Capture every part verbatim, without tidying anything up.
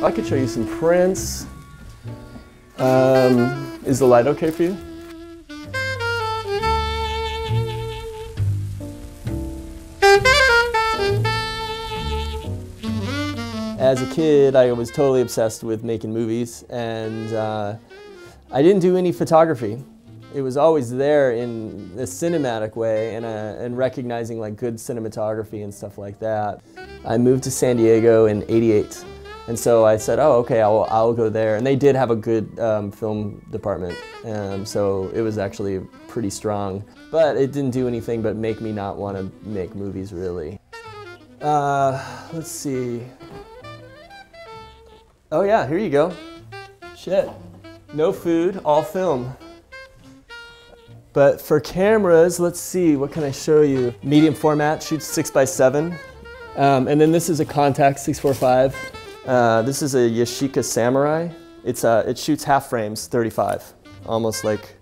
I could show you some prints. Um, is the light okay for you? As a kid, I was totally obsessed with making movies, and uh, I didn't do any photography. It was always there in a cinematic way, and, uh, and recognizing like good cinematography and stuff like that. I moved to San Diego in eighty-eight, and so I said, oh, okay, I'll, I'll go there. And they did have a good um, film department, um, so it was actually pretty strong. But it didn't do anything but make me not want to make movies, really. Uh, let's see. Oh yeah, here you go. Shit. No food, all film. But for cameras, let's see, what can I show you? Medium format, shoots six by seven. Um, and then this is a Contax six forty-five. Uh, this is a Yashica Samurai. It's, uh, it shoots half frames, thirty-five. Almost like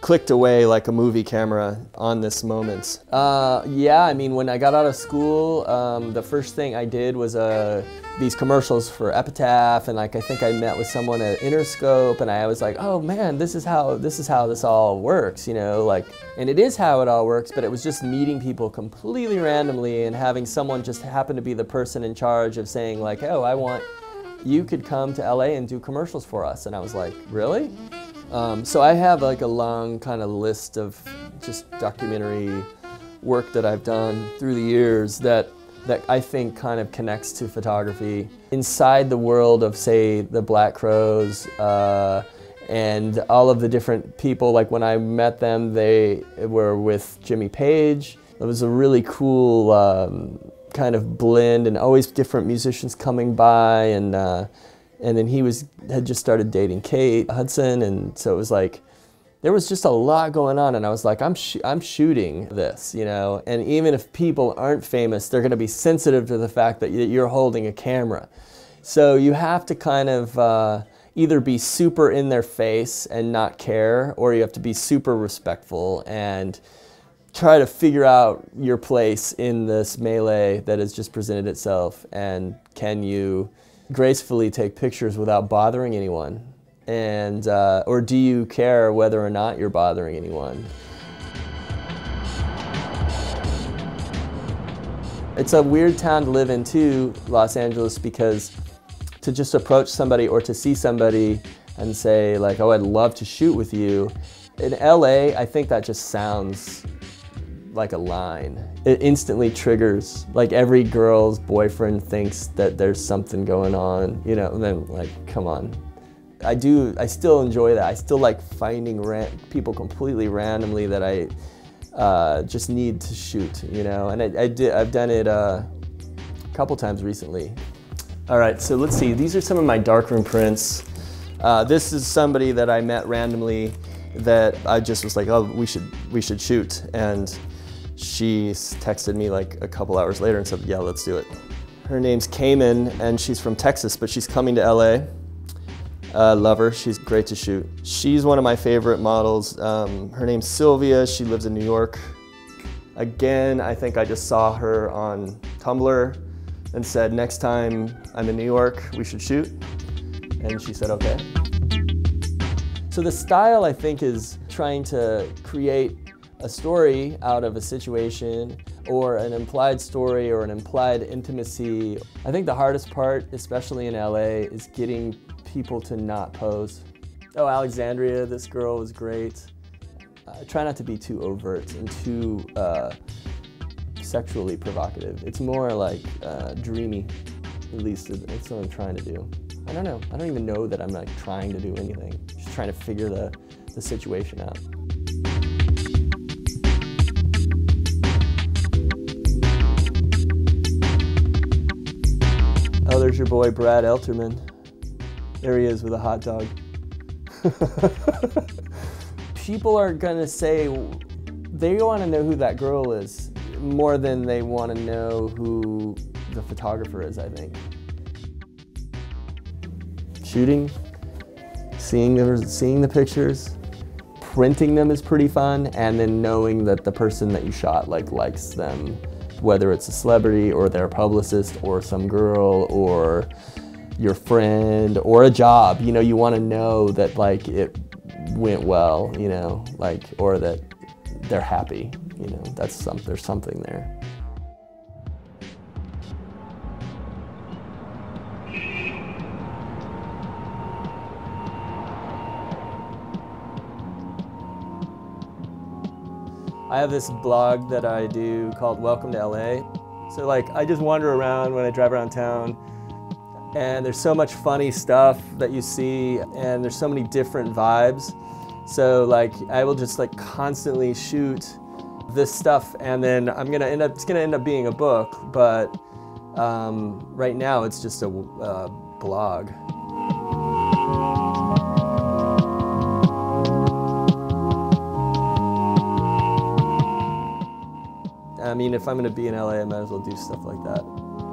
clicked away like a movie camera on this moment. Uh, yeah, I mean, when I got out of school, um, the first thing I did was a... Uh, these commercials for Epitaph, and like I think I met with someone at Interscope, and I was like, oh man, this is how this is how this all works, you know, like, and it is how it all works, but it was just meeting people completely randomly and having someone just happen to be the person in charge of saying like, oh, I want you could come to L A and do commercials for us, and I was like, really? Um, so I have like a long kind of list of just documentary work that I've done through the years that that I think kind of connects to photography. Inside the world of, say, the Black Crowes uh, and all of the different people, like when I met them, they were with Jimmy Page. It was a really cool um, kind of blend, and always different musicians coming by, and uh, and then he was had just started dating Kate Hudson, and so it was like, there was just a lot going on, and I was like, I'm, sh I'm shooting this, you know? And even if people aren't famous, they're gonna be sensitive to the fact that you're holding a camera. So you have to kind of uh, either be super in their face and not care, or you have to be super respectful and try to figure out your place in this melee that has just presented itself, and can you gracefully take pictures without bothering anyone? And, uh, or do you care whether or not you're bothering anyone? It's a weird town to live in too, Los Angeles, because to just approach somebody or to see somebody and say like, oh, I'd love to shoot with you. In L A, I think that just sounds like a line. It instantly triggers, like every girl's boyfriend thinks that there's something going on, you know, and then like, come on. I do, I still enjoy that. I still like finding ran people completely randomly that I uh, just need to shoot, you know? And I, I did, I've done it uh, a couple times recently. All right, so let's see. These are some of my darkroom prints. Uh, this is somebody that I met randomly that I just was like, oh, we should, we should shoot. And she texted me like a couple hours later and said, yeah, let's do it. Her name's Kamen, and she's from Texas, but she's coming to L A. Uh, love her, she's great to shoot. She's one of my favorite models. Um, her name's Sylvia, she lives in New York. Again, I think I just saw her on Tumblr and said, next time I'm in New York, we should shoot. And she said, okay. So the style, I think, is trying to create a story out of a situation, or an implied story, or an implied intimacy. I think the hardest part, especially in L A, is getting people to not pose. Oh, Alexandria, this girl was great. Uh, try not to be too overt and too uh, sexually provocative. It's more like uh, dreamy, at least that's what I'm trying to do. I don't know, I don't even know that I'm like trying to do anything. Just trying to figure the, the situation out. Oh, there's your boy Brad Elterman. There he is with a hot dog. People are gonna say, they wanna know who that girl is more than they wanna know who the photographer is, I think. Shooting, seeing the, seeing the pictures, printing them is pretty fun, and then knowing that the person that you shot like likes them, whether it's a celebrity or their publicist or some girl or your friend or a job. You know, you want to know that like it went well, you know, like, or that they're happy, you know, that's some, there's something there. I have this blog that I do called Welcome to L A. So like, I just wander around when I drive around town, and there's so much funny stuff that you see, and there's so many different vibes. So like, I will just like constantly shoot this stuff, and then I'm gonna end up, it's gonna end up being a book, but um, right now it's just a uh, blog. I mean, if I'm gonna be in L A, I might as well do stuff like that.